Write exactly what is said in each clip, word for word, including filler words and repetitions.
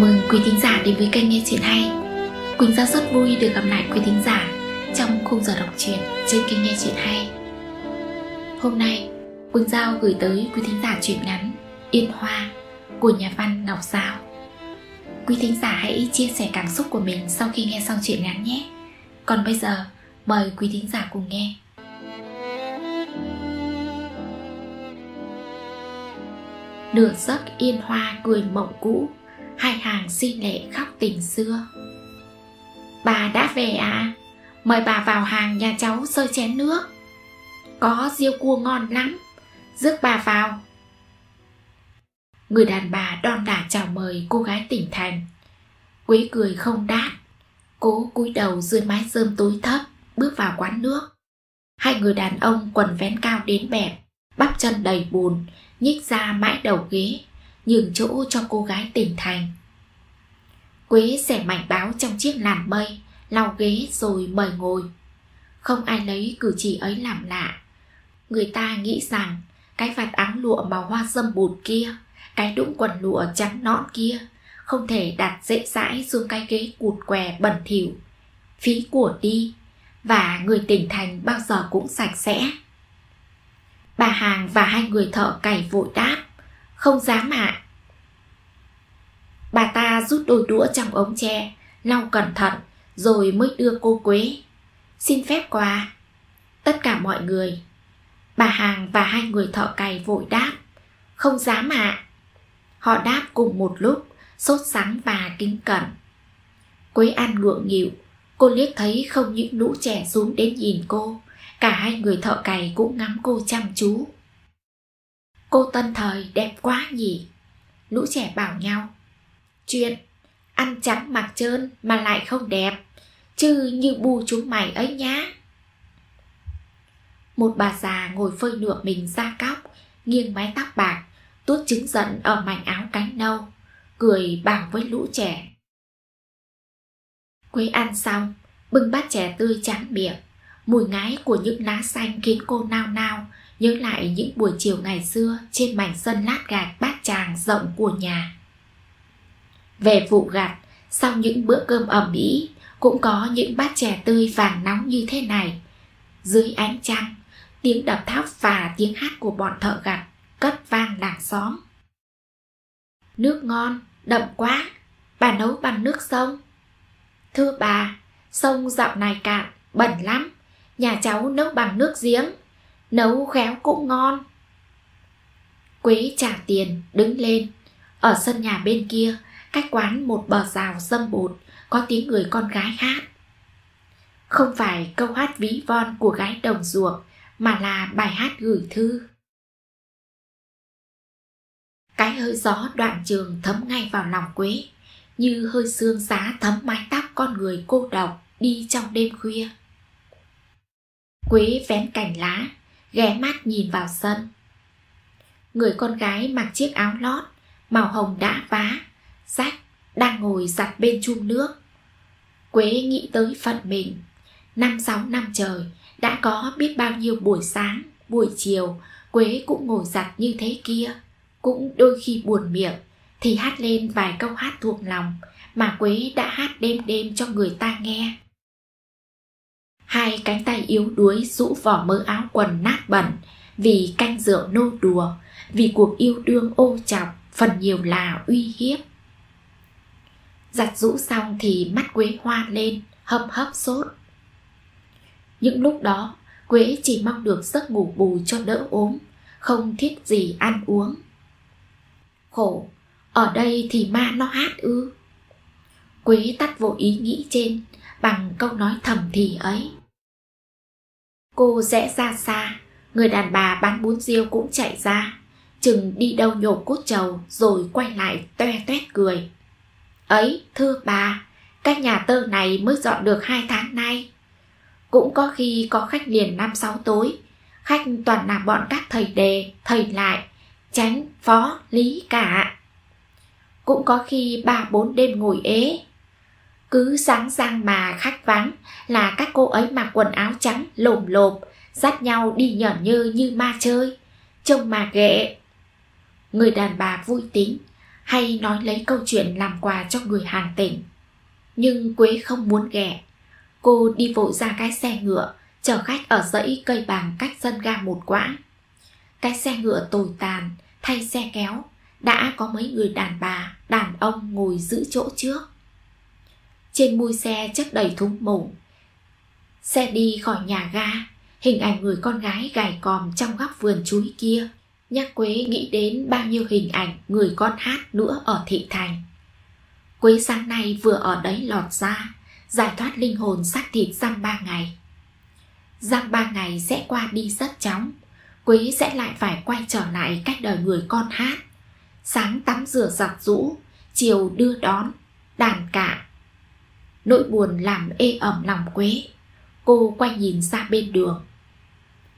mừng quý thính giả đến với kênh Nghe Truyện Hay. Quỳnh Giao rất vui được gặp lại quý thính giả trong khung giờ đọc truyện trên kênh Nghe Truyện Hay. Hôm nay, Quỳnh Giao gửi tới quý thính giả truyện ngắn Yên Hoa của nhà văn Ngọc Giao. Quý thính giả hãy chia sẻ cảm xúc của mình sau khi nghe xong truyện ngắn nhé. Còn bây giờ, mời quý thính giả cùng nghe. Nửa giấc Yên Hoa cười mộng cũ, hai hàng xin lệ khóc tình xưa. Bà đã về à? Mời bà vào hàng nhà cháu sơi chén nước. Có riêu cua ngon lắm, rước bà vào. Người đàn bà đon đả chào mời cô gái tỉnh thành. Quế cười không đáp, cố cúi đầu dưới mái rơm tối thấp, bước vào quán nước. Hai người đàn ông quần vén cao đến bẹp, bắp chân đầy bùn, nhích ra mãi đầu ghế, nhường chỗ cho cô gái tỉnh thành. Quế xẻ mảnh báo trong chiếc làn mây, lau ghế rồi mời ngồi. Không ai lấy cử chỉ ấy làm lạ. Người ta nghĩ rằng cái vạt áo lụa màu hoa sâm bụt kia, cái đũng quần lụa trắng nõn kia không thể đặt dễ dãi xuống cái ghế cụt què bẩn thỉu, phí của đi, và người tỉnh thành bao giờ cũng sạch sẽ. Bà hàng và hai người thợ cày vội đáp, không dám ạ. Bà ta rút đôi đũa trong ống tre, lau cẩn thận rồi mới đưa cô Quế. Xin phép qua. Tất cả mọi người. Bà hàng và hai người thợ cày vội đáp, không dám ạ. Họ đáp cùng một lúc, sốt sắng và kính cẩn. Quế An ngượng nghịu, cô liếc thấy không những lũ trẻ xuống đến nhìn cô, cả hai người thợ cày cũng ngắm cô chăm chú. Cô tân thời đẹp quá nhỉ, lũ trẻ bảo nhau. Chuyện ăn trắng mặc trơn mà lại không đẹp, chứ như bu chúng mày ấy nhá. Một bà già ngồi phơi nửa mình ra cóc, nghiêng mái tóc bạc, tuốt trứng giận ở mảnh áo cánh nâu, cười bảo với lũ trẻ. Quế ăn xong, bưng bát chè tươi tráng miệng. Mùi ngái của những lá xanh khiến cô nao nao nhớ lại những buổi chiều ngày xưa trên mảnh sân lát gạch bát tràng rộng của nhà. Về vụ gặt, sau những bữa cơm ầm ĩ cũng có những bát chè tươi vàng nóng như thế này. Dưới ánh trăng, tiếng đập thóc và tiếng hát của bọn thợ gặt cất vang làng xóm. Nước ngon, đậm quá, bà nấu bằng nước sông. Thưa bà, sông dạo này cạn, bẩn lắm. Nhà cháu nấu bằng nước giếng, nấu khéo cũng ngon. Quế trả tiền, đứng lên. Ở sân nhà bên kia, cách quán một bờ rào dâm bụt, có tiếng người con gái hát. Không phải câu hát ví von của gái đồng ruộng, mà là bài hát gửi thư. Cái hơi gió đoạn trường thấm ngay vào lòng Quế, như hơi sương giá thấm mái tóc con người cô độc đi trong đêm khuya. Quế vén cành lá, ghé mắt nhìn vào sân. Người con gái mặc chiếc áo lót màu hồng đã vá, rách, đang ngồi giặt bên chum nước. Quế nghĩ tới phận mình. Năm sáu năm trời, đã có biết bao nhiêu buổi sáng, buổi chiều Quế cũng ngồi giặt như thế kia. Cũng đôi khi buồn miệng thì hát lên vài câu hát thuộc lòng mà Quế đã hát đêm đêm cho người ta nghe. Hai cánh tay yếu đuối rũ vỏ mớ áo quần nát bẩn, vì canh rượu nô đùa, vì cuộc yêu đương ô chọc, phần nhiều là uy hiếp. Giặt rũ xong thì mắt Quế hoa lên, hâm hấp sốt. Những lúc đó, Quế chỉ mong được giấc ngủ bù cho đỡ ốm, không thiết gì ăn uống. Khổ, ở đây thì ma nó hát ư? Quế tắt vội ý nghĩ trên bằng câu nói thầm thì ấy. Cô rẽ ra xa, người đàn bà bán bún riêu cũng chạy ra, chừng đi đâu nhổ cốt trầu rồi quay lại toe toét cười. Ấy, thưa bà, các nhà tơ này mới dọn được hai tháng nay. Cũng có khi có khách liền năm sáu tối, khách toàn là bọn các thầy đề, thầy lại, tránh, phó, lý cả. Cũng có khi ba bốn đêm ngồi ế. Cứ sáng sang mà khách vắng là các cô ấy mặc quần áo trắng lồm lộp, dắt nhau đi nhởn nhơ như ma chơi, trông mà ghệ. Người đàn bà vui tính, hay nói lấy câu chuyện làm quà cho người Hàn tỉnh. Nhưng Quế không muốn ghẻ. Cô đi vội ra cái xe ngựa chở khách ở dãy cây bàng cách sân ga một quãng. Cái xe ngựa tồi tàn, thay xe kéo, đã có mấy người đàn bà, đàn ông ngồi giữ chỗ trước. Trên mui xe chất đầy thúng mủng. Xe đi khỏi nhà ga, hình ảnh người con gái gầy còm trong góc vườn chuối kia nhắc Quế nghĩ đến bao nhiêu hình ảnh người con hát nữa ở thị thành. Quế sáng nay vừa ở đấy lọt ra, giải thoát linh hồn xác thịt giam ba ngày. Giam ba ngày sẽ qua đi rất chóng. Quế sẽ lại phải quay trở lại cách đời người con hát. Sáng tắm rửa giặt rũ, chiều đưa đón, đàn cả. Nỗi buồn làm ê ẩm lòng Quế. Cô quay nhìn ra bên đường.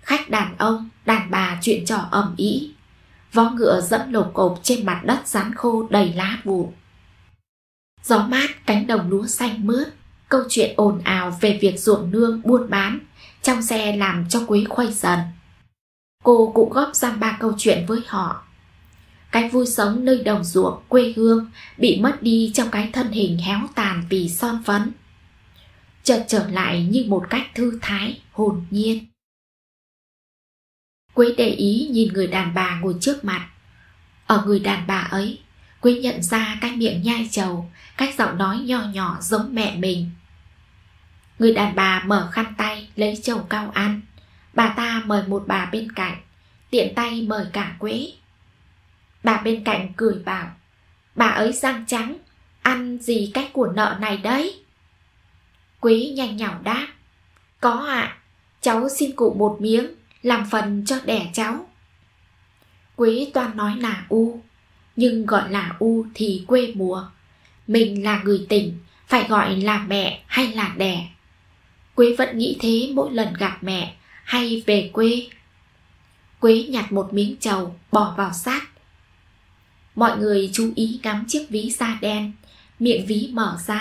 Khách đàn ông, đàn bà chuyện trò ầm ĩ. Vó ngựa dẫm lộp cộp trên mặt đất rán khô đầy lá vụn. Gió mát cánh đồng lúa xanh mướt. Câu chuyện ồn ào về việc ruộng nương buôn bán trong xe làm cho Quế khuây dần. Cô cũng góp giam ba câu chuyện với họ. Cái vui sống nơi đồng ruộng quê hương bị mất đi trong cái thân hình héo tàn vì son phấn, chợt trở lại như một cách thư thái, hồn nhiên. Quế để ý nhìn người đàn bà ngồi trước mặt. Ở người đàn bà ấy, Quế nhận ra cái miệng nhai trầu, cách giọng nói nho nhỏ giống mẹ mình. Người đàn bà mở khăn tay lấy chầu cao ăn. Bà ta mời một bà bên cạnh, tiện tay mời cả Quế. Bà bên cạnh cười bảo, bà ấy răng trắng, ăn gì cách của nợ này đấy. Quế nhanh nhảu đáp, có ạ, à, cháu xin cụ một miếng, làm phần cho đẻ cháu. Quế toàn nói là u, nhưng gọi là u thì quê mùa. Mình là người tỉnh, phải gọi là mẹ hay là đẻ. Quế vẫn nghĩ thế mỗi lần gặp mẹ hay về quê. Quế nhặt một miếng trầu bỏ vào xác. Mọi người chú ý ngắm chiếc ví da đen. Miệng ví mở ra,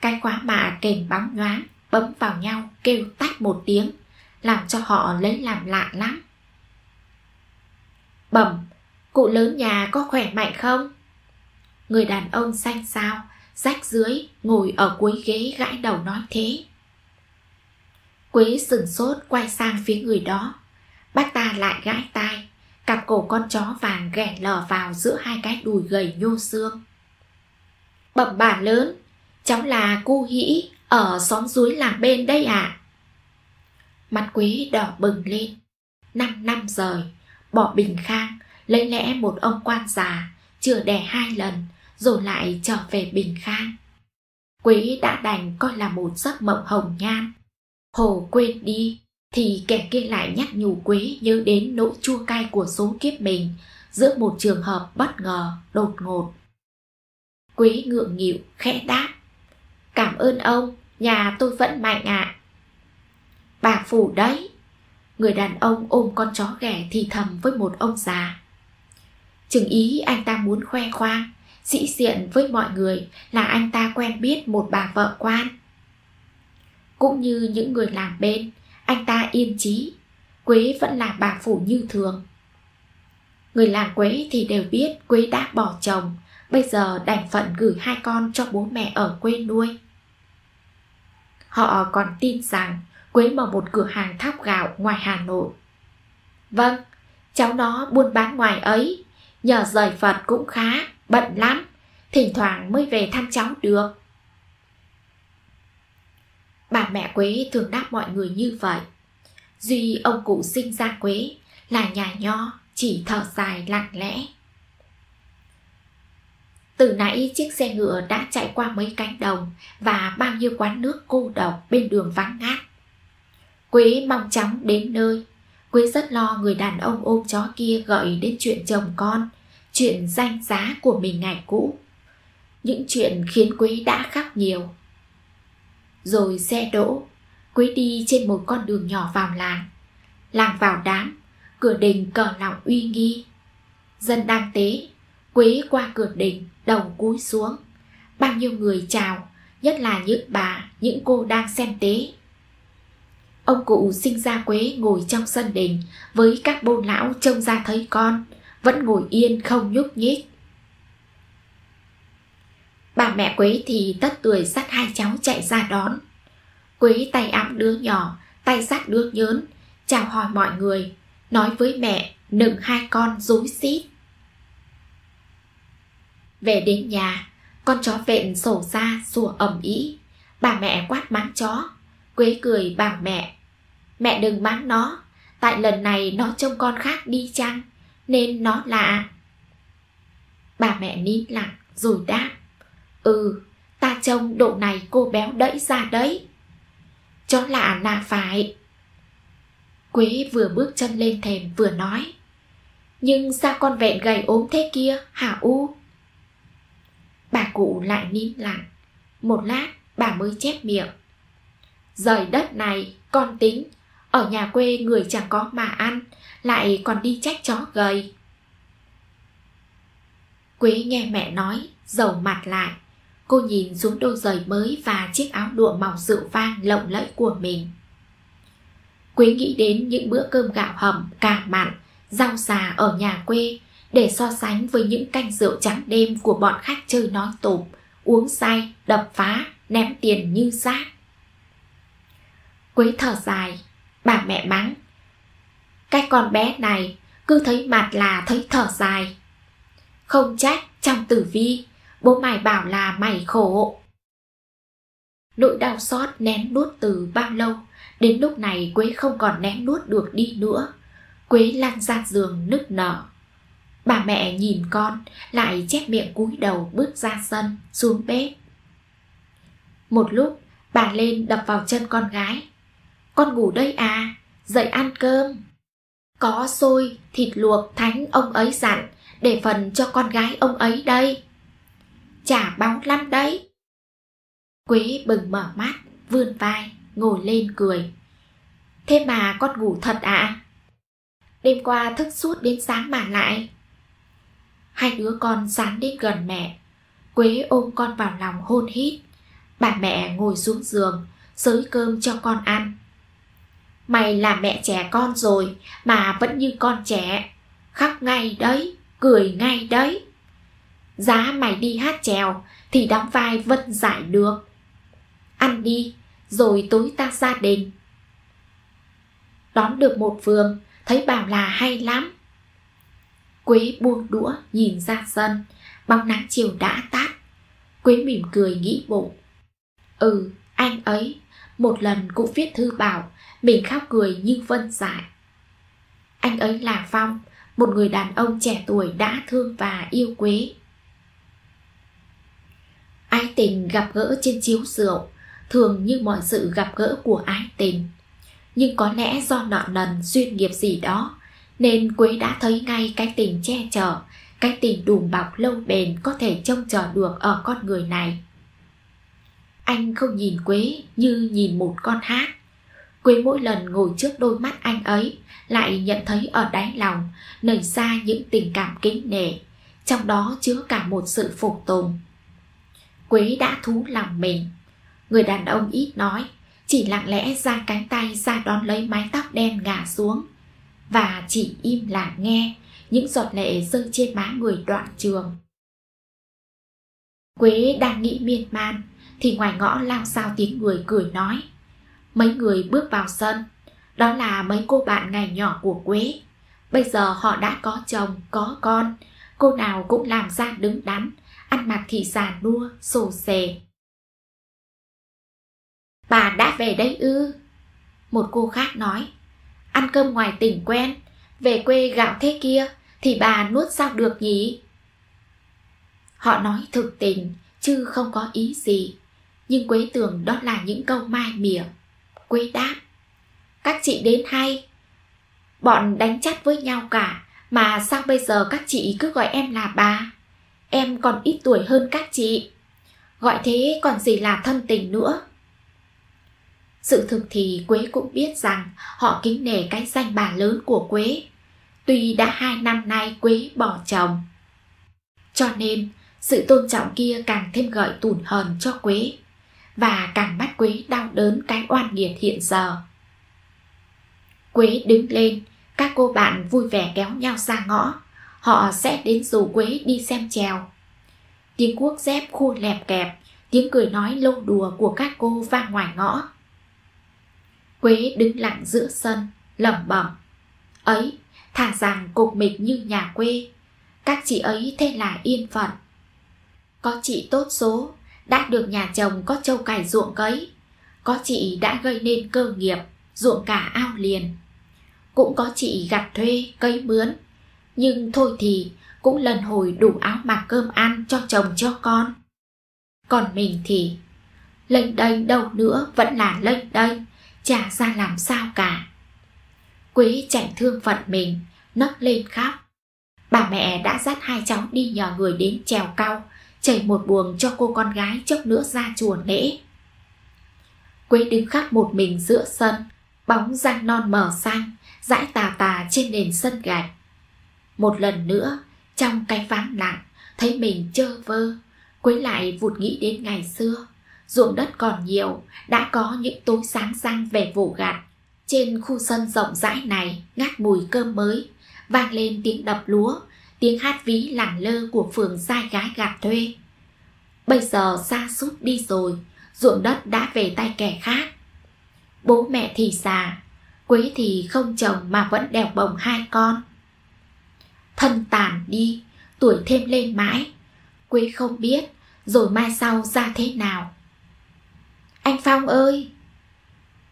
cái khóa mạ kềm bóng nhoáng bấm vào nhau kêu tách một tiếng, làm cho họ lấy làm lạ lắm. Bẩm, cụ lớn nhà có khỏe mạnh không? Người đàn ông xanh xao, rách rưới ngồi ở cuối ghế gãi đầu nói thế. Quế sửng sốt quay sang phía người đó. Bác ta lại gãi tai, cặp cổ con chó vàng ghẻ lở vào giữa hai cái đùi gầy nhô xương. Bẩm bà lớn, cháu là cô Hĩ ở xóm dưới làng bên đây ạ. À? Mặt Quế đỏ bừng lên. Năm năm rời, bỏ Bình Khang, lấy lẽ một ông quan già, chưa đẻ hai lần, rồi lại trở về Bình Khang. Quế đã đành coi là một giấc mộng hồng nhan. Hồ quên đi thì kẻ kia lại nhắc nhủ Quế nhớ đến nỗi chua cay của số kiếp mình giữa một trường hợp bất ngờ, đột ngột. Quế ngượng nghịu khẽ đáp, cảm ơn ông, nhà tôi vẫn mạnh ạ. À. Bà phủ đấy. Người đàn ông ôm con chó ghẻ thì thầm với một ông già. Chừng ý anh ta muốn khoe khoang, sĩ diện với mọi người là anh ta quen biết một bà vợ quan. Cũng như những người làm bên, anh ta yên chí. Quế vẫn là bà phủ như thường. Người làng Quế thì đều biết Quế đã bỏ chồng, bây giờ đành phận gửi hai con cho bố mẹ ở quê nuôi. Họ còn tin rằng Quế mở một cửa hàng thóc gạo ngoài Hà Nội. Vâng, cháu nó buôn bán ngoài ấy, nhờ giời Phật cũng khá, bận lắm, thỉnh thoảng mới về thăm cháu được. Bà mẹ Quế thường đáp mọi người như vậy. Duy ông cụ sinh ra Quế là nhà nho, chỉ thở dài lặng lẽ. Từ nãy chiếc xe ngựa đã chạy qua mấy cánh đồng và bao nhiêu quán nước cô độc bên đường vắng ngát. Quế mong chóng đến nơi. Quế rất lo người đàn ông ôm chó kia gợi đến chuyện chồng con, chuyện danh giá của mình ngày cũ. Những chuyện khiến Quế đã khóc nhiều. Rồi xe đỗ. Quế đi trên một con đường nhỏ vào làng. Làng vào đám, cửa đình cờ lọng uy nghi. Dân đang tế. Quế qua cửa đình, đầu cúi xuống. Bao nhiêu người chào, nhất là những bà, những cô đang xem tế. Ông cụ sinh ra Quế ngồi trong sân đình với các bôn lão trông ra thấy con, vẫn ngồi yên không nhúc nhích. Bà mẹ Quế thì tất tuổi dắt hai cháu chạy ra đón. Quế tay ẵm đứa nhỏ, tay dắt đứa nhớn, chào hỏi mọi người, nói với mẹ nựng hai con rối xít. Về đến nhà, con chó vện sổ ra sủa ầm ĩ. Bà mẹ quát mắng chó. Quế cười bảo mẹ: "Mẹ đừng mắng nó, tại lần này nó trông con khác đi chăng nên nó lạ." Bà mẹ nín lặng rồi đáp: "Ừ, ta trông độ này cô béo đẫy ra đấy." "Chó lạ là phải." Quế vừa bước chân lên thềm vừa nói: "Nhưng sao con vẹn gầy ốm thế kia hả U?" Bà cụ lại nín lặng. Một lát bà mới chép miệng: "Rời đất này, con tính. Ở nhà quê người chẳng có mà ăn, lại còn đi trách chó gầy." Quế nghe mẹ nói, dầu mặt lại. Cô nhìn xuống đôi giày mới và chiếc áo lụa màu rượu vang lộng lẫy của mình. Quế nghĩ đến những bữa cơm gạo hầm, cà mặn, rau xà ở nhà quê để so sánh với những canh rượu trắng đêm của bọn khách chơi nói tụm, uống say, đập phá, ném tiền như rác. Quế thở dài. Bà mẹ mắng: "Cái con bé này cứ thấy mặt là thấy thở dài. Không trách trong tử vi bố mày bảo là mày khổ." Nỗi đau xót nén nuốt từ bao lâu, đến lúc này Quế không còn nén nuốt được đi nữa. Quế lăn ra giường nức nở. Bà mẹ nhìn con, lại chép miệng cúi đầu bước ra sân, xuống bếp. Một lúc, bà lên đập vào chân con gái: "Con ngủ đây à, dậy ăn cơm. Có xôi, thịt luộc thánh ông ấy dặn, để phần cho con gái ông ấy đây. Chả báo lắm đấy." Quế bừng mở mắt, vươn vai, ngồi lên cười: "Thế mà con ngủ thật ạ à? Đêm qua thức suốt đến sáng mà lại." Hai đứa con dán đến gần mẹ. Quế ôm con vào lòng hôn hít. Bà mẹ ngồi xuống giường, xới cơm cho con ăn: "Mày là mẹ trẻ con rồi mà vẫn như con trẻ, khóc ngay đấy, cười ngay đấy. Giá mày đi hát chèo thì đóng vai Vân Giải được. Ăn đi, rồi tối ta ra đền." Đón được một vườn, thấy bảo là hay lắm. Quế buông đũa nhìn ra sân, bóng nắng chiều đã tắt. Quế mỉm cười nghĩ bụng: "Ừ, anh ấy một lần cũng viết thư bảo mình khóc cười như Vân Giải." Anh ấy là Phong, một người đàn ông trẻ tuổi đã thương và yêu Quế. Ái tình gặp gỡ trên chiếu rượu, thường như mọi sự gặp gỡ của ái tình. Nhưng có lẽ do nợ nần duyên nghiệp gì đó, nên Quế đã thấy ngay cái tình che chở, cái tình đùm bọc lâu bền có thể trông chờ được ở con người này. Anh không nhìn Quế như nhìn một con hát. Quế mỗi lần ngồi trước đôi mắt anh ấy lại nhận thấy ở đáy lòng nảy ra những tình cảm kính nể, trong đó chứa cả một sự phục tùng. Quế đã thú lòng mình. Người đàn ông ít nói, chỉ lặng lẽ giang cánh tay ra đón lấy mái tóc đen ngả xuống, và chỉ im lặng nghe những giọt lệ rơi trên má người đoạn trường. Quế đang nghĩ miên man thì ngoài ngõ lao xao tiếng người cười nói. Mấy người bước vào sân. Đó là mấy cô bạn ngày nhỏ của Quế. Bây giờ họ đã có chồng, có con. Cô nào cũng làm ra đứng đắn, ăn mặc thì già nua, xồ xề. "Bà đã về đây ư?" Một cô khác nói. "Ăn cơm ngoài tỉnh quen, về quê gạo thế kia thì bà nuốt sao được nhỉ?" Họ nói thực tình chứ không có ý gì, nhưng Quế tưởng đó là những câu mai mỉa. Quế đáp: "Các chị đến hay. Bọn đánh chát với nhau cả, mà sao bây giờ các chị cứ gọi em là bà? Em còn ít tuổi hơn các chị. Gọi thế còn gì là thân tình nữa." Sự thực thì Quế cũng biết rằng họ kính nể cái danh bà lớn của Quế. Tuy đã hai năm nay Quế bỏ chồng, cho nên sự tôn trọng kia càng thêm gợi tủn hờn cho Quế, và càng bắt Quế đau đớn cái oan nghiệt hiện giờ. Quế đứng lên, các cô bạn vui vẻ kéo nhau ra ngõ. Họ sẽ đến rủ Quế đi xem chèo. tiếng guốc dép khua lẹp kẹp, tiếng cười nói lâu đùa của các cô vang ngoài ngõ. Quế đứng lặng giữa sân, lẩm bẩm: ấy, thà rằng cục mịch như nhà quê, các chị ấy thế là yên phận. Có chị tốt số, đã được nhà chồng có trâu cày ruộng cấy, có chị đã gây nên cơ nghiệp, ruộng cả ao liền. Cũng có chị gặt thuê, cấy mướn, nhưng thôi thì cũng lần hồi đủ áo mặc cơm ăn cho chồng cho con. Còn mình thì lênh đênh đâu nữa vẫn là lênh đênh, chả ra làm sao cả. Quế chạnh thương phận mình, nấc lên khóc. Bà mẹ đã dắt hai cháu đi nhờ người đến trèo cau, chảy một buồng cho cô con gái chốc nữa ra chùa lễ. Quế đứng khóc một mình giữa sân, bóng răng non mờ xanh dãi tà tà trên nền sân gạch. Một lần nữa, trong cái vắng lặng, thấy mình trơ vơ, Quế lại vụt nghĩ đến ngày xưa. Ruộng đất còn nhiều, đã có những tối sáng răng về vụ gặt. Trên khu sân rộng rãi này, ngát mùi cơm mới, vang lên tiếng đập lúa, tiếng hát ví lẳng lơ của phường trai gái gạt thuê. Bây giờ sa sút đi rồi, ruộng đất đã về tay kẻ khác. Bố mẹ thì già, Quế thì không chồng mà vẫn đèo bồng hai con. Thân tàn đi, tuổi thêm lên mãi, Quế không biết rồi mai sau ra thế nào. Anh Phong ơi!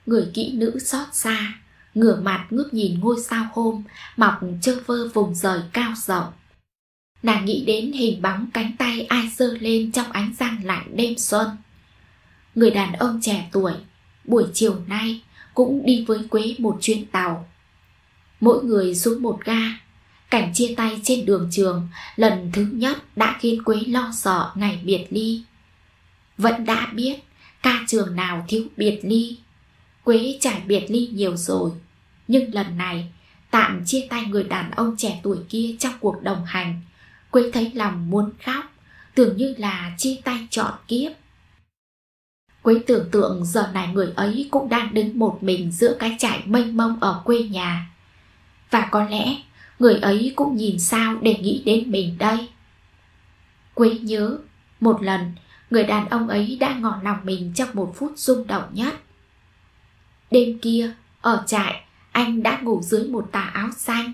Người kỹ nữ xót xa, ngửa mặt ngước nhìn ngôi sao hôm mọc trơ vơ vùng trời cao rộng. Nàng nghĩ đến hình bóng cánh tay ai giơ lên trong ánh trăng lạnh đêm xuân. Người đàn ông trẻ tuổi buổi chiều nay cũng đi với Quế một chuyến tàu. Mỗi người xuống một ga. Cảnh chia tay trên đường trường lần thứ nhất đã khiến Quế lo sợ ngày biệt ly. Vẫn đã biết ca trường nào thiếu biệt ly. Quế trải biệt ly nhiều rồi, nhưng lần này tạm chia tay người đàn ông trẻ tuổi kia trong cuộc đồng hành, Quế thấy lòng muốn khóc, tưởng như là chia tay trọn kiếp. Quế tưởng tượng giờ này người ấy cũng đang đứng một mình giữa cái trại mênh mông ở quê nhà. Và có lẽ người ấy cũng nhìn sao để nghĩ đến mình đây. Quế nhớ, một lần người đàn ông ấy đã ngỏ lòng mình trong một phút rung động nhất. Đêm kia, ở trại, anh đã ngủ dưới một tà áo xanh.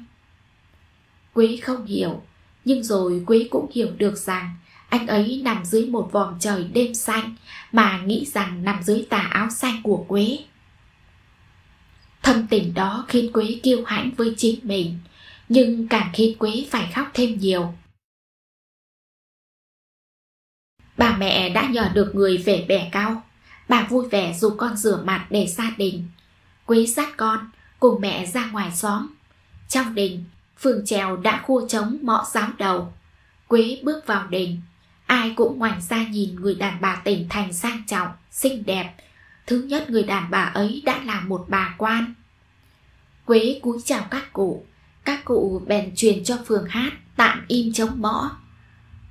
Quế không hiểu, nhưng rồi Quế cũng hiểu được rằng anh ấy nằm dưới một vòm trời đêm xanh mà nghĩ rằng nằm dưới tà áo xanh của Quế. Thâm tình đó khiến Quế kiêu hãnh với chính mình, nhưng càng khiến Quế phải khóc thêm nhiều. Bà mẹ đã nhờ được người về bẻ cau. Bà vui vẻ dù con rửa mặt để gia đình. Quế dắt con cùng mẹ ra ngoài xóm. Trong đình, phường trèo đã khua trống mõ giáo đầu. Quế bước vào đình, ai cũng ngoảnh ra nhìn người đàn bà tỉnh thành sang trọng, xinh đẹp. Thứ nhất, người đàn bà ấy đã là một bà quan. Quế cúi chào các cụ. Các cụ bèn truyền cho phường hát tạm im chống mõ.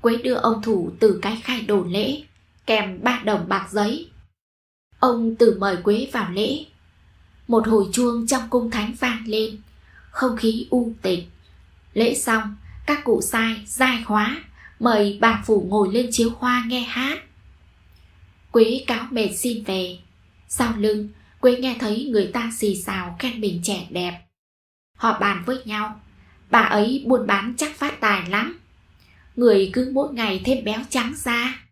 Quế đưa ông thủ từ cái khai đồ lễ, kèm ba đồng bạc giấy. Ông từ mời Quế vào lễ. Một hồi chuông trong cung thánh vang lên, không khí u tịch. Lễ xong, các cụ sai giai khóa, mời bà phủ ngồi lên chiếu hoa nghe hát. Quế cáo mệt xin về. Sau lưng, Quế nghe thấy người ta xì xào khen mình trẻ đẹp. Họ bàn với nhau, bà ấy buôn bán chắc phát tài lắm, người cứ mỗi ngày thêm béo trắng ra.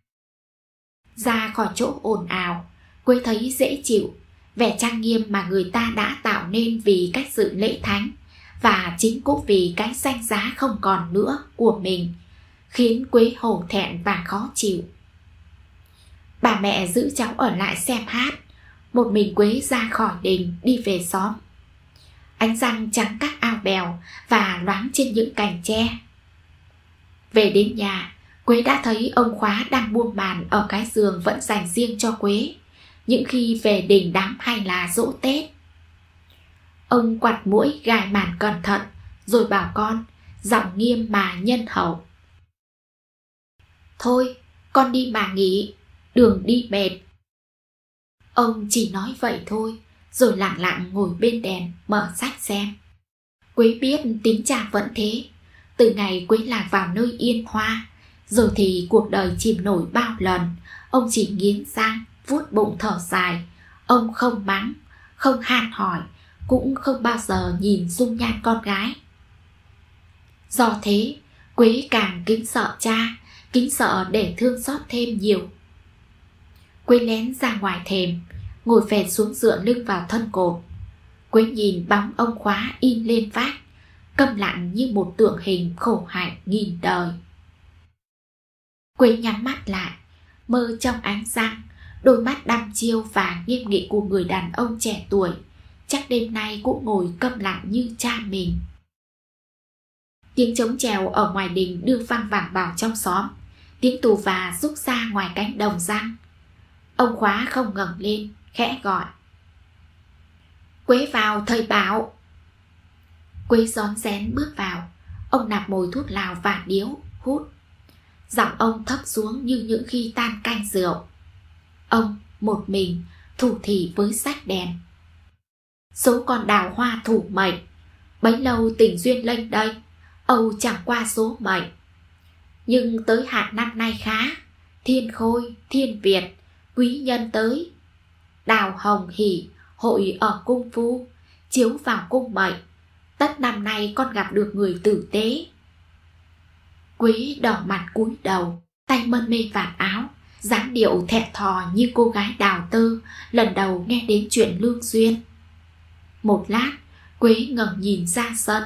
Ra khỏi chỗ ồn ào, Quế thấy dễ chịu, vẻ trang nghiêm mà người ta đã tạo nên vì cách dự lễ thánh và chính cũng vì cái danh giá không còn nữa của mình, khiến Quế hổ thẹn và khó chịu. Bà mẹ giữ cháu ở lại xem hát, một mình Quế ra khỏi đình đi về xóm. Ánh trăng trắng các ao bèo và loáng trên những cành tre. Về đến nhà, Quế đã thấy ông Khóa đang buông màn ở cái giường vẫn dành riêng cho Quế, những khi về đình đám hay là dỗ Tết. Ông quạt mũi gài màn cẩn thận, rồi bảo con, giọng nghiêm mà nhân hậu: Thôi, con đi mà nghỉ, đường đi mệt. Ông chỉ nói vậy thôi, rồi lặng lặng ngồi bên đèn mở sách xem. Quế biết tính cha vẫn thế. Từ ngày Quế lạc vào nơi Yên Hoa, Rồi thì cuộc đời chìm nổi bao lần, ông chỉ nghiến răng, vuốt bụng thở dài. Ông không mắng, không hàn hỏi, cũng không bao giờ nhìn dung nhan con gái. Do thế, Quý càng kính sợ cha, kính sợ để thương xót thêm nhiều. Quý lén ra ngoài thềm, ngồi phèn xuống dựa lưng vào thân cột. Quý nhìn bóng ông khóa in lên vách, câm lặng như một tượng hình khổ hạnh nghìn đời. Quý nhắm mắt lại, mơ trong ánh sáng, đôi mắt đăm chiêu và nghiêm nghị của người đàn ông trẻ tuổi, chắc đêm nay cũng ngồi câm lặng như cha mình. Tiếng trống chèo ở ngoài đình đưa vang vẳng vào trong xóm, tiếng tù và rúc ra ngoài cánh đồng răng. Ông khóa không ngẩng lên, khẽ gọi. Quế vào, thầy Bảo. Quế rón rén bước vào, ông nạp mồi thuốc lào và điếu, hút. Giọng ông thấp xuống như những khi tan canh rượu. Ông, một mình, thủ thỉ với sách đèn. Số con đào hoa thủ mệnh, bấy lâu tình duyên lênh đây, âu chẳng qua số mệnh. Nhưng tới hạn năm nay khá, thiên khôi, thiên Việt, quý nhân tới. Đào hồng hỉ, hội ở cung phu, chiếu vào cung mệnh. Tất năm nay con gặp được người tử tế. Quý đỏ mặt cúi đầu, tay mân mê vạt áo, dáng điệu thẹn thò như cô gái đào tơ lần đầu nghe đến chuyện lương duyên. Một lát, Quế ngẩng nhìn ra sân.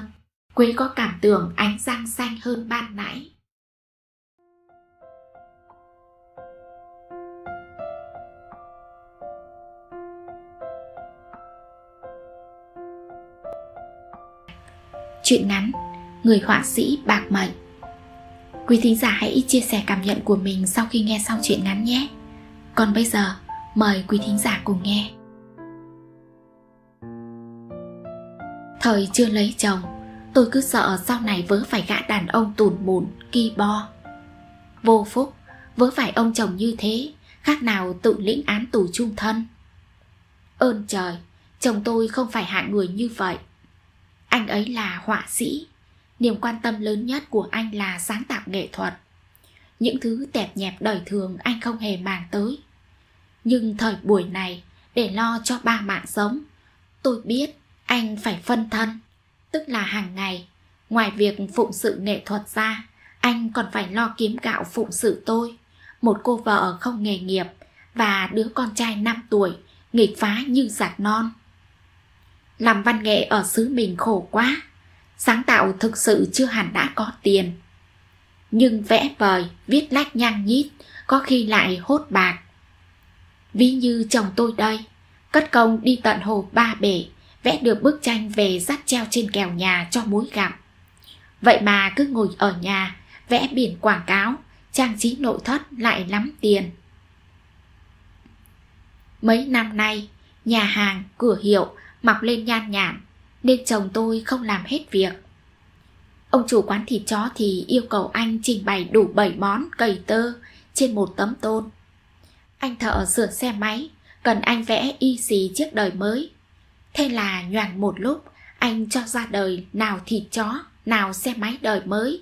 Quế có cảm tưởng ánh trăng xanh hơn ban nãy. Chuyện ngắn Người họa sĩ bạc mệnh. Quý thính giả hãy chia sẻ cảm nhận của mình sau khi nghe xong truyện ngắn nhé. Còn bây giờ, mời quý thính giả cùng nghe. Thời chưa lấy chồng, tôi cứ sợ sau này vớ phải gã đàn ông tủn mủn, ki bo. Vô phúc, vớ phải ông chồng như thế, khác nào tự lĩnh án tù chung thân. Ơn trời, chồng tôi không phải hạng người như vậy. Anh ấy là họa sĩ. Niềm quan tâm lớn nhất của anh là sáng tạo nghệ thuật. Những thứ tẹp nhẹp đời thường anh không hề màng tới. Nhưng thời buổi này, để lo cho ba mạng sống, tôi biết anh phải phân thân. Tức là hàng ngày, ngoài việc phụng sự nghệ thuật ra, anh còn phải lo kiếm gạo phụng sự tôi, một cô vợ không nghề nghiệp và đứa con trai năm tuổi nghịch phá như giặc non. Làm văn nghệ ở xứ mình khổ quá. Sáng tạo thực sự chưa hẳn đã có tiền, nhưng vẽ vời, viết lách nhăng nhít có khi lại hốt bạc. Ví như chồng tôi đây, cất công đi tận hồ Ba Bể, vẽ được bức tranh về dắt treo trên kèo nhà cho mối gặm. Vậy mà cứ ngồi ở nhà vẽ biển quảng cáo, trang trí nội thất lại lắm tiền. Mấy năm nay, nhà hàng, cửa hiệu mọc lên nhan nhản nên chồng tôi không làm hết việc. Ông chủ quán thịt chó thì yêu cầu anh trình bày đủ bảy món cầy tơ trên một tấm tôn. Anh thợ sửa xe máy cần anh vẽ y xì chiếc đời mới. Thế là nhoàng một lúc, anh cho ra đời nào thịt chó, nào xe máy đời mới.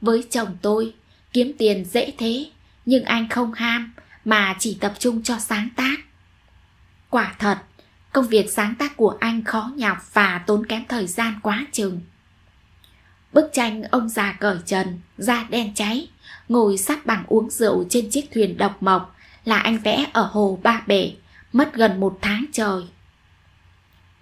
Với chồng tôi, kiếm tiền dễ thế, nhưng anh không ham mà chỉ tập trung cho sáng tác. Quả thật, công việc sáng tác của anh khó nhọc và tốn kém thời gian quá chừng. Bức tranh ông già cởi trần, da đen cháy, ngồi sắp bằng uống rượu trên chiếc thuyền độc mộc là anh vẽ ở hồ Ba Bể, mất gần một tháng trời.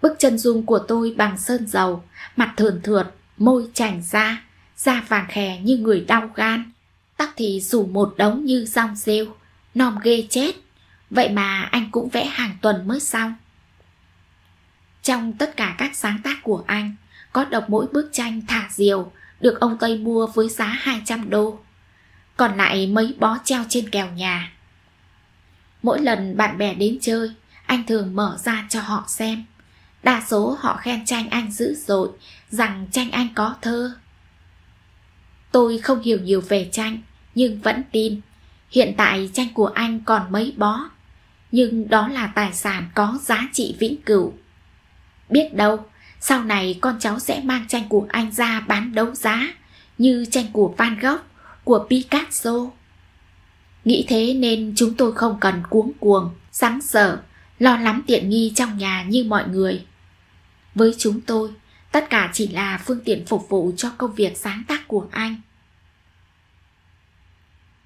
Bức chân dung của tôi bằng sơn dầu, mặt thườn thượt, môi chành ra, da vàng khè như người đau gan, tóc thì rủ một đống như rong rêu, nom ghê chết. Vậy mà anh cũng vẽ hàng tuần mới xong. Trong tất cả các sáng tác của anh, có độc mỗi bức tranh thả diều được ông Tây mua với giá hai trăm đô. Còn lại mấy bó treo trên kèo nhà. Mỗi lần bạn bè đến chơi, anh thường mở ra cho họ xem. Đa số họ khen tranh anh dữ dội, rằng tranh anh có thơ. Tôi không hiểu nhiều về tranh, nhưng vẫn tin. Hiện tại tranh của anh còn mấy bó, nhưng đó là tài sản có giá trị vĩnh cửu. Biết đâu, sau này con cháu sẽ mang tranh của anh ra bán đấu giá, như tranh của Van Gogh, của Picasso. Nghĩ thế nên chúng tôi không cần cuống cuồng, sắng sở, lo lắm tiện nghi trong nhà như mọi người. Với chúng tôi, tất cả chỉ là phương tiện phục vụ cho công việc sáng tác của anh.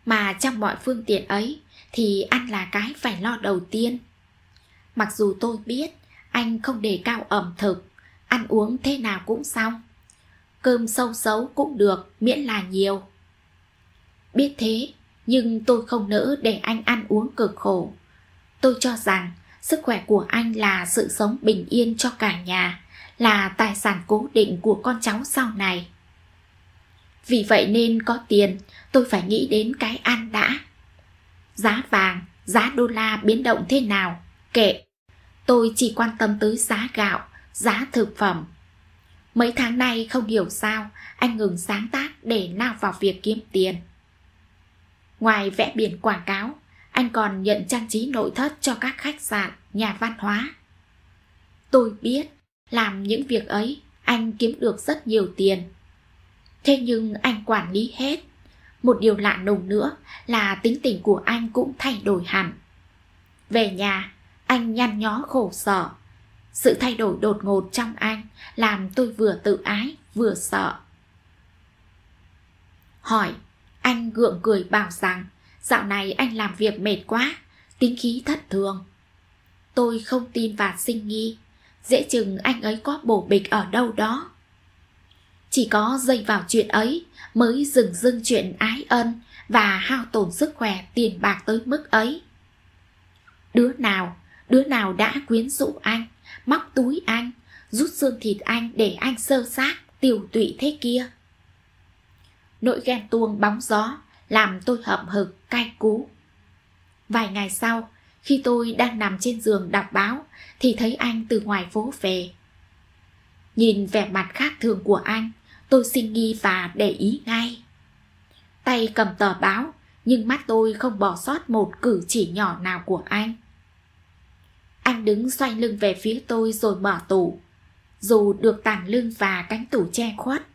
Mà trong mọi phương tiện ấy thì anh là cái phải lo đầu tiên. Mặc dù tôi biết anh không đề cao ẩm thực, ăn uống thế nào cũng xong, cơm sâu xấu cũng được miễn là nhiều. Biết thế nhưng tôi không nỡ để anh ăn uống cực khổ. Tôi cho rằng sức khỏe của anh là sự sống bình yên cho cả nhà, là tài sản cố định của con cháu sau này. Vì vậy nên có tiền, tôi phải nghĩ đến cái ăn đã. Giá vàng, giá đô la biến động thế nào, kệ. Tôi chỉ quan tâm tới giá gạo, giá thực phẩm. Mấy tháng nay không hiểu sao anh ngừng sáng tác để lao vào việc kiếm tiền. Ngoài vẽ biển quảng cáo, anh còn nhận trang trí nội thất cho các khách sạn, nhà văn hóa. Tôi biết làm những việc ấy anh kiếm được rất nhiều tiền. Thế nhưng anh quản lý hết. Một điều lạ lùng nữa là tính tình của anh cũng thay đổi hẳn. Về nhà, anh nhăn nhó khổ sở. Sự thay đổi đột ngột trong anh làm tôi vừa tự ái vừa sợ. Hỏi, anh gượng cười bảo rằng dạo này anh làm việc mệt quá, tính khí thất thường. Tôi không tin và sinh nghi, dễ chừng anh ấy có bổ bịch ở đâu đó. Chỉ có dây vào chuyện ấy mới dừng dưng chuyện ái ân và hao tổn sức khỏe tiền bạc tới mức ấy. Đứa nào, đứa nào đã quyến rũ anh, móc túi anh, rút xương thịt anh để anh sơ xác, tiều tụy thế kia. Nỗi ghen tuông bóng gió làm tôi hậm hực, cay cú. Vài ngày sau, khi tôi đang nằm trên giường đọc báo thì thấy anh từ ngoài phố về. Nhìn vẻ mặt khác thường của anh, tôi sinh nghi và để ý ngay. Tay cầm tờ báo, nhưng mắt tôi không bỏ sót một cử chỉ nhỏ nào của anh. Anh đứng xoay lưng về phía tôi rồi mở tủ. Dù được tàn lưng và cánh tủ che khuất,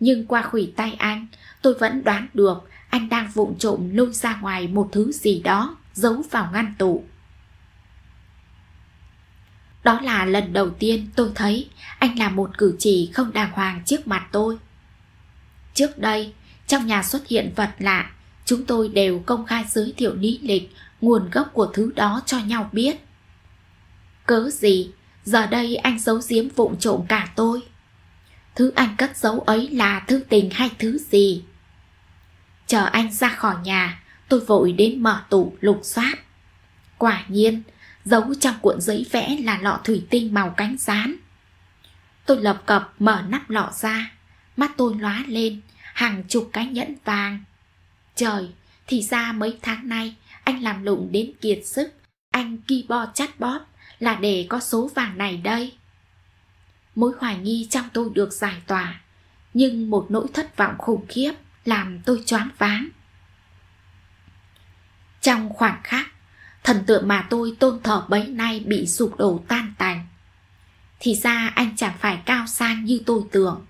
nhưng qua khuỷu tay anh, tôi vẫn đoán được anh đang vụng trộm lôi ra ngoài một thứ gì đó giấu vào ngăn tủ. Đó là lần đầu tiên tôi thấy anh làm một cử chỉ không đàng hoàng trước mặt tôi. Trước đây, trong nhà xuất hiện vật lạ, chúng tôi đều công khai giới thiệu lý lịch, nguồn gốc của thứ đó cho nhau biết. Cớ gì, giờ đây anh giấu giếm vụng trộm cả tôi. Thứ anh cất giấu ấy là thư tình hay thứ gì? Chờ anh ra khỏi nhà, tôi vội đến mở tủ lục soát. Quả nhiên, giấu trong cuộn giấy vẽ là lọ thủy tinh màu cánh gián. Tôi lập cập mở nắp lọ ra, mắt tôi lóa lên, hàng chục cái nhẫn vàng. Trời, thì ra mấy tháng nay anh làm lụng đến kiệt sức, anh ki bo chắt bóp là để có số vàng này đây. Mối hoài nghi trong tôi được giải tỏa, nhưng một nỗi thất vọng khủng khiếp làm tôi choáng váng. Trong khoảnh khắc, thần tượng mà tôi tôn thờ bấy nay bị sụp đổ tan tành. Thì ra anh chẳng phải cao sang như tôi tưởng.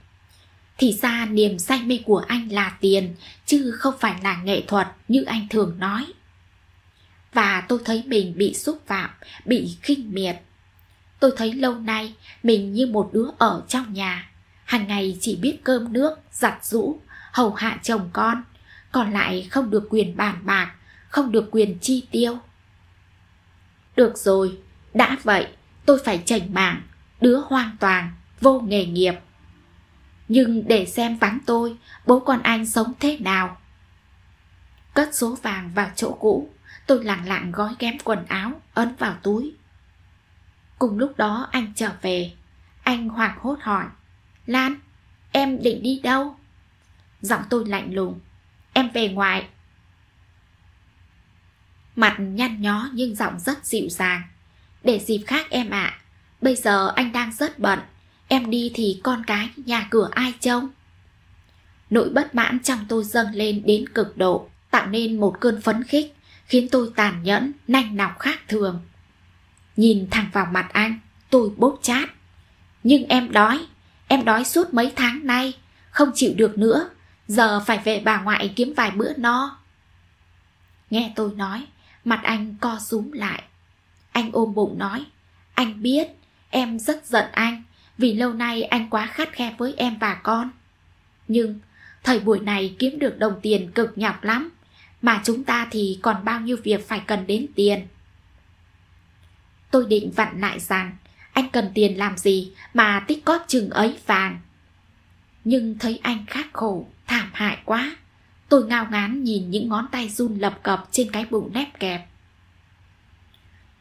Thì ra niềm say mê của anh là tiền, chứ không phải là nghệ thuật như anh thường nói. Và tôi thấy mình bị xúc phạm, bị khinh miệt. Tôi thấy lâu nay mình như một đứa ở trong nhà, hàng ngày chỉ biết cơm nước, giặt giũ, hầu hạ chồng con, còn lại không được quyền bàn bạc, không được quyền chi tiêu. Được rồi, đã vậy, tôi phải chảnh mảng, đứa hoang toàn, vô nghề nghiệp. Nhưng để xem vắng tôi, bố con anh sống thế nào. Cất số vàng vào chỗ cũ, tôi lặng lặng gói ghém quần áo, ấn vào túi. Cùng lúc đó anh trở về. Anh hoảng hốt hỏi, Lan, em định đi đâu? Giọng tôi lạnh lùng, em về ngoại. Mặt nhăn nhó nhưng giọng rất dịu dàng. Để dịp khác em ạ, à. Bây giờ anh đang rất bận. Em đi thì con cái, nhà cửa ai trông? Nỗi bất mãn trong tôi dâng lên đến cực độ, tạo nên một cơn phấn khích, khiến tôi tàn nhẫn, nanh nọc khác thường. Nhìn thẳng vào mặt anh, tôi bốp chát. Nhưng em đói, em đói suốt mấy tháng nay, không chịu được nữa. giờ phải về bà ngoại kiếm vài bữa no. Nghe tôi nói, mặt anh co rúm lại. Anh ôm bụng nói, anh biết, em rất giận anh, vì lâu nay anh quá khắt khe với em và con. Nhưng thời buổi này kiếm được đồng tiền cực nhọc lắm, mà chúng ta thì còn bao nhiêu việc phải cần đến tiền. Tôi định vặn lại rằng, anh cần tiền làm gì mà tích cóp chừng ấy vàng. Nhưng thấy anh khắc khổ, thảm hại quá, tôi ngao ngán nhìn những ngón tay run lập cập trên cái bụng nép kẹp.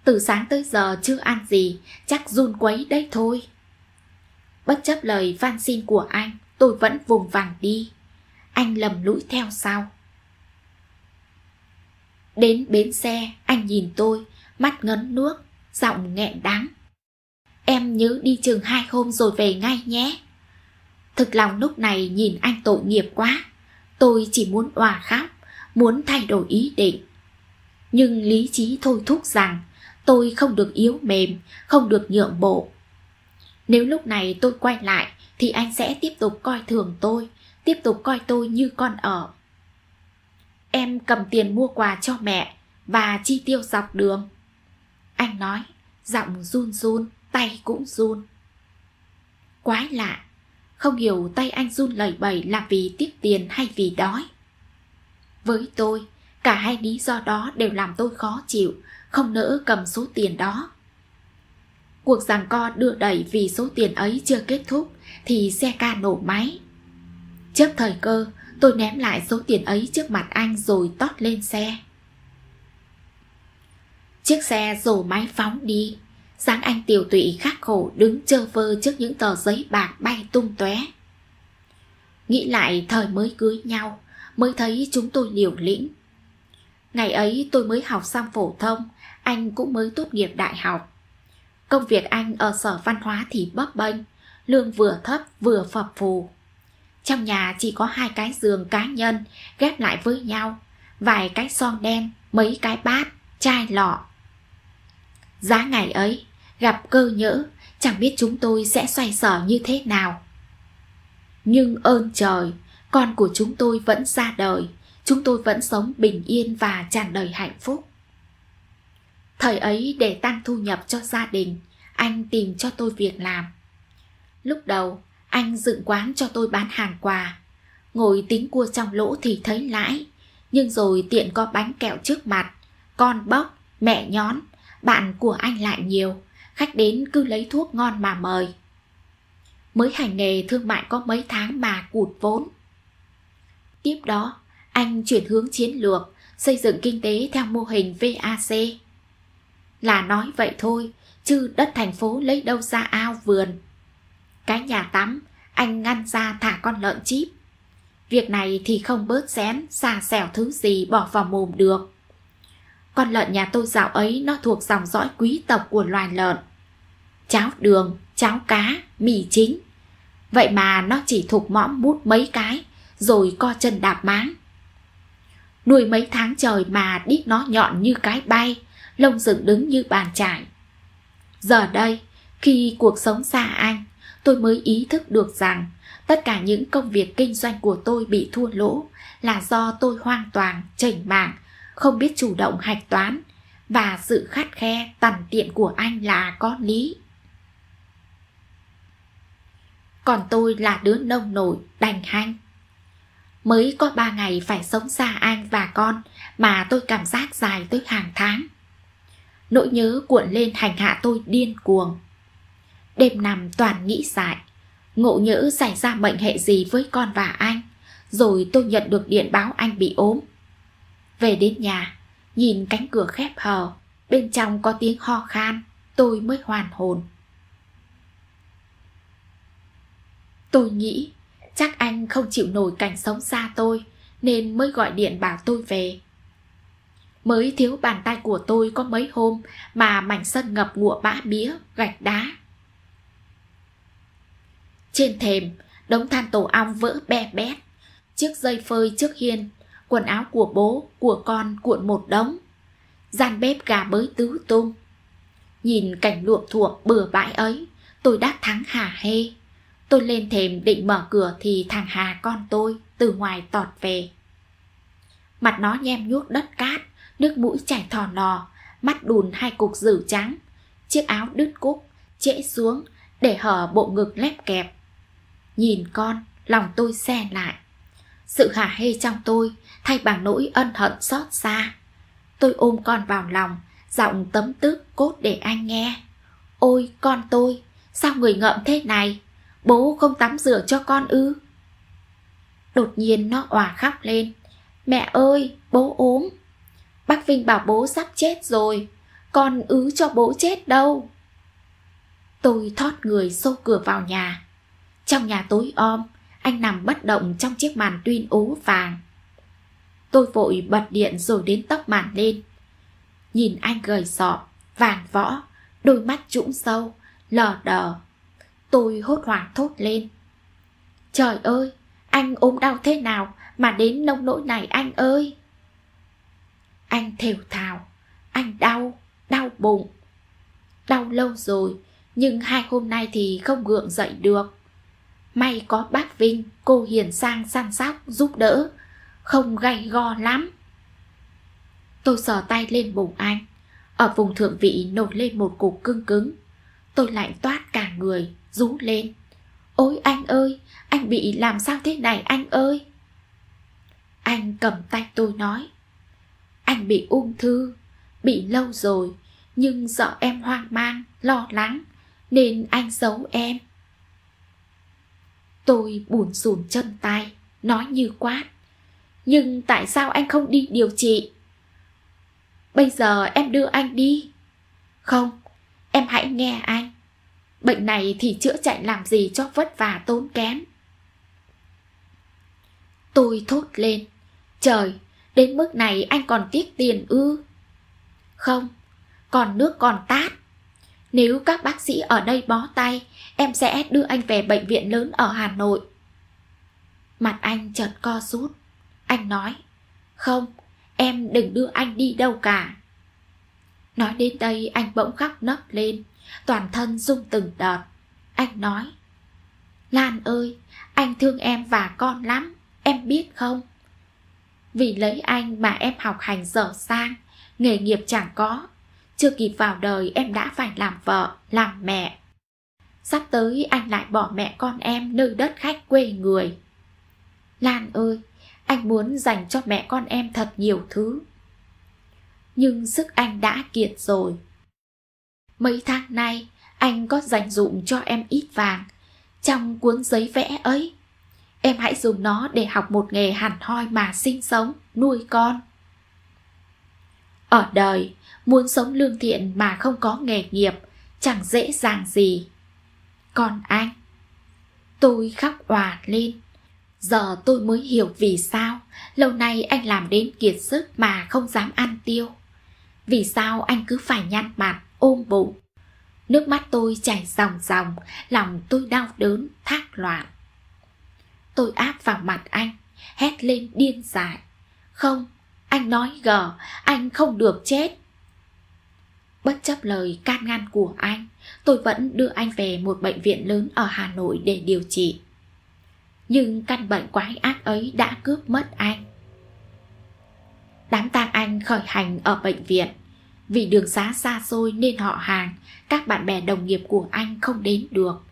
Từ sáng tới giờ chưa ăn gì, chắc run quấy đấy thôi. Bất chấp lời van xin của anh, tôi vẫn vùng vằng đi. Anh lầm lũi theo sau. Đến bến xe, anh nhìn tôi, mắt ngấn nước, giọng nghẹn đắng. Em nhớ đi chừng hai hôm rồi về ngay nhé. Thực lòng lúc này nhìn anh tội nghiệp quá, tôi chỉ muốn òa khóc, muốn thay đổi ý định. Nhưng lý trí thôi thúc rằng tôi không được yếu mềm, không được nhượng bộ. Nếu lúc này tôi quay lại thì anh sẽ tiếp tục coi thường tôi, tiếp tục coi tôi như con ở. Em cầm tiền mua quà cho mẹ và chi tiêu dọc đường, anh nói, giọng run run, tay cũng run. Quái lạ, không hiểu tay anh run lẩy bẩy là vì tiếc tiền hay vì đói. Với tôi, cả hai lý do đó đều làm tôi khó chịu, không nỡ cầm số tiền đó. Cuộc giằng co đưa đẩy vì số tiền ấy chưa kết thúc thì xe ca nổ máy. Chớp thời cơ, tôi ném lại số tiền ấy trước mặt anh rồi tót lên xe. Chiếc xe rồ máy phóng đi. Dáng anh tiều tụy khắc khổ đứng trơ vơ trước những tờ giấy bạc bay tung tóe. Nghĩ lại thời mới cưới nhau, mới thấy chúng tôi liều lĩnh. Ngày ấy tôi mới học xong phổ thông, anh cũng mới tốt nghiệp đại học. Công việc anh ở sở văn hóa thì bấp bênh, lương vừa thấp vừa phập phù. Trong nhà chỉ có hai cái giường cá nhân ghép lại với nhau, vài cái son đen, mấy cái bát, chai lọ. Giá ngày ấy, gặp cơ nhỡ, chẳng biết chúng tôi sẽ xoay sở như thế nào. Nhưng ơn trời, con của chúng tôi vẫn ra đời, chúng tôi vẫn sống bình yên và tràn đầy hạnh phúc. Thời ấy để tăng thu nhập cho gia đình, anh tìm cho tôi việc làm. Lúc đầu, anh dựng quán cho tôi bán hàng quà. Ngồi tính cua trong lỗ thì thấy lãi, nhưng rồi tiện có bánh kẹo trước mặt, con bóc, mẹ nhón. Bạn của anh lại nhiều, khách đến cứ lấy thuốc ngon mà mời. Mới hành nghề thương mại có mấy tháng mà cụt vốn. Tiếp đó, anh chuyển hướng chiến lược, xây dựng kinh tế theo mô hình vê a xê. Là nói vậy thôi, chứ đất thành phố lấy đâu ra ao vườn. Cái nhà tắm, anh ngăn ra thả con lợn chíp. Việc này thì không bớt xén, xà xẻo thứ gì bỏ vào mồm được. Con lợn nhà tôi dạo ấy nó thuộc dòng dõi quý tộc của loài lợn. Cháo đường, cháo cá, mì chính. Vậy mà nó chỉ thục mõm mút mấy cái, rồi co chân đạp máng. Nuôi mấy tháng trời mà đít nó nhọn như cái bay, lông dựng đứng như bàn chải. Giờ đây, khi cuộc sống xa anh, tôi mới ý thức được rằng tất cả những công việc kinh doanh của tôi bị thua lỗ là do tôi hoang toàn, chểnh mảng, không biết chủ động hạch toán, và sự khắt khe tằn tiện của anh là có lý. Còn tôi là đứa nông nổi đành hanh. Mới có ba ngày phải sống xa anh và con mà tôi cảm giác dài tới hàng tháng. Nỗi nhớ cuộn lên hành hạ tôi điên cuồng. Đêm nằm toàn nghĩ dại, ngộ nhỡ xảy ra mệnh hệ gì với con và anh. Rồi tôi nhận được điện báo anh bị ốm. Về đến nhà, nhìn cánh cửa khép hờ, bên trong có tiếng ho khan, tôi mới hoàn hồn. Tôi nghĩ, chắc anh không chịu nổi cảnh sống xa tôi, nên mới gọi điện bảo tôi về. Mới thiếu bàn tay của tôi có mấy hôm mà mảnh sân ngập ngụa bã bía, gạch đá. Trên thềm, đống than tổ ong vỡ be bét, chiếc dây phơi trước hiên, quần áo của bố, của con cuộn một đống. Gian bếp gà bới tứ tung. Nhìn cảnh luộm thuộm bừa bãi ấy, tôi đắc thắng hả hê. Tôi lên thềm định mở cửa thì thằng Hà con tôi từ ngoài tọt về. Mặt nó nhem nhuốc đất cát, nước mũi chảy thò nò, mắt đùn hai cục dử trắng, chiếc áo đứt cúc, trễ xuống để hở bộ ngực lép kẹp. Nhìn con, lòng tôi se lại. Sự hả hê trong tôi thay bằng nỗi ân hận xót xa. Tôi ôm con vào lòng, giọng tấm tức cốt để anh nghe. Ôi con tôi, sao người ngợm thế này? Bố không tắm rửa cho con ư? Đột nhiên nó òa khóc lên. Mẹ ơi, bố ốm. Bác Vinh bảo bố sắp chết rồi. Con ứ cho bố chết đâu. Tôi thót người xô cửa vào nhà. Trong nhà tối om, anh nằm bất động trong chiếc màn tuyên ố vàng. Tôi vội bật điện rồi đến tóc màn lên. Nhìn anh gầy sọ, vàng võ, đôi mắt trũng sâu, lờ đờ. Tôi hốt hoảng thốt lên. Trời ơi, anh ốm đau thế nào mà đến nông nỗi này anh ơi? Anh thều thào, anh đau, đau bụng. Đau lâu rồi, nhưng hai hôm nay thì không gượng dậy được. May có bác Vinh, cô Hiền sang săn sóc, giúp đỡ, không gay go lắm. Tôi sờ tay lên bụng anh. Ở vùng thượng vị nổi lên một cục cưng cứng. Tôi lạnh toát cả người, rú lên. Ôi anh ơi, anh bị làm sao thế này anh ơi? Anh cầm tay tôi nói. Anh bị ung thư, bị lâu rồi, nhưng sợ em hoang mang, lo lắng, nên anh giấu em. Tôi bủn rủn chân tay, nói như quát. Nhưng tại sao anh không đi điều trị? Bây giờ em đưa anh đi. Không, em hãy nghe anh. Bệnh này thì chữa chạy làm gì cho vất vả tốn kém. Tôi thốt lên. Trời, đến mức này anh còn tiếc tiền ư? Không, còn nước còn tát. Nếu các bác sĩ ở đây bó tay, em sẽ đưa anh về bệnh viện lớn ở Hà Nội. Mặt anh chợt co rút. Anh nói. Không, em đừng đưa anh đi đâu cả. Nói đến đây anh bỗng khóc nấc lên, toàn thân rung từng đợt. Anh nói. Lan ơi, anh thương em và con lắm, em biết không? Vì lấy anh mà em học hành dở sang, nghề nghiệp chẳng có. Chưa kịp vào đời em đã phải làm vợ, làm mẹ. Sắp tới anh lại bỏ mẹ con em nơi đất khách quê người. Lan ơi, anh muốn dành cho mẹ con em thật nhiều thứ. Nhưng sức anh đã kiệt rồi. Mấy tháng nay, anh có dành dụm cho em ít vàng. Trong cuốn giấy vẽ ấy, em hãy dùng nó để học một nghề hẳn hoi mà sinh sống, nuôi con. Ở đời, muốn sống lương thiện mà không có nghề nghiệp, chẳng dễ dàng gì. Còn anh, tôi khóc òa lên. Giờ tôi mới hiểu vì sao lâu nay anh làm đến kiệt sức mà không dám ăn tiêu. Vì sao anh cứ phải nhăn mặt, ôm bụng. Nước mắt tôi chảy ròng ròng, lòng tôi đau đớn, thác loạn. Tôi áp vào mặt anh, hét lên điên dại. Không, anh nói gờ, anh không được chết. Bất chấp lời can ngăn của anh, tôi vẫn đưa anh về một bệnh viện lớn ở Hà Nội để điều trị. Nhưng căn bệnh quái ác ấy đã cướp mất anh. Đám tang anh khởi hành ở bệnh viện. Vì đường xá xa xôi nên họ hàng, các bạn bè đồng nghiệp của anh không đến được.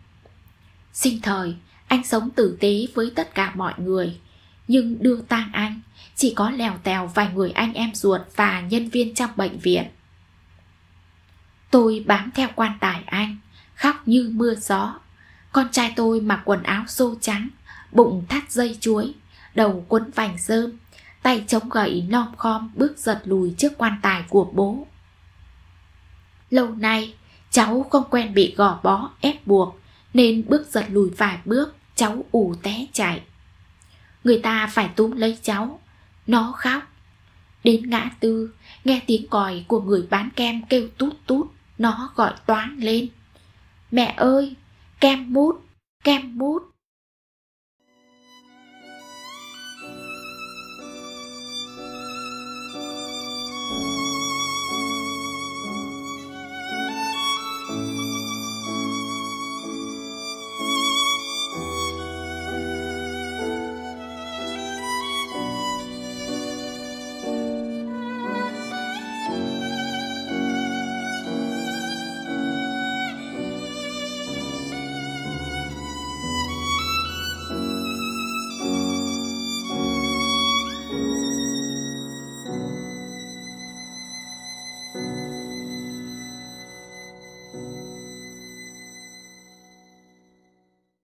Sinh thời, anh sống tử tế với tất cả mọi người. Nhưng đưa tang anh, chỉ có lèo tèo vài người anh em ruột và nhân viên trong bệnh viện. Tôi bám theo quan tài anh, khóc như mưa gió. Con trai tôi mặc quần áo xô trắng, bụng thắt dây chuối, đầu quấn vành rơm, tay chống gậy lom khom bước giật lùi trước quan tài của bố. Lâu nay, cháu không quen bị gò bó ép buộc, nên bước giật lùi vài bước, cháu ù té chạy. Người ta phải túm lấy cháu, nó khóc. Đến ngã tư, nghe tiếng còi của người bán kem kêu tút tút, nó gọi toáng lên. Mẹ ơi, kem mút, kem mút.